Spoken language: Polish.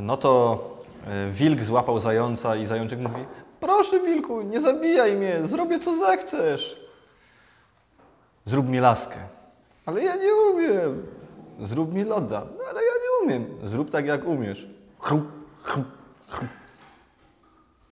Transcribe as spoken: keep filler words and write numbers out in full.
no to wilk złapał zająca i zajączek mówi: proszę wilku, nie zabijaj mnie, zrobię co zechcesz. Zrób mi laskę. Ale ja nie umiem. Zrób mi loda. Ale ja nie umiem. Zrób tak jak umiesz. Chrup, chrup, chrup.